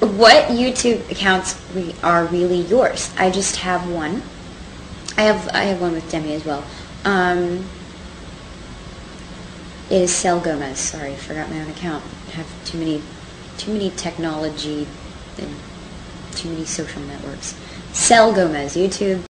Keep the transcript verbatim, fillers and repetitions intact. what YouTube accounts re are really yours? I just have one. I have I have one with Demi as well. Um, it is Sel Gomez. Sorry, I forgot my own account. I have too many too many technology and too many social networks. Sel Gomez, YouTube.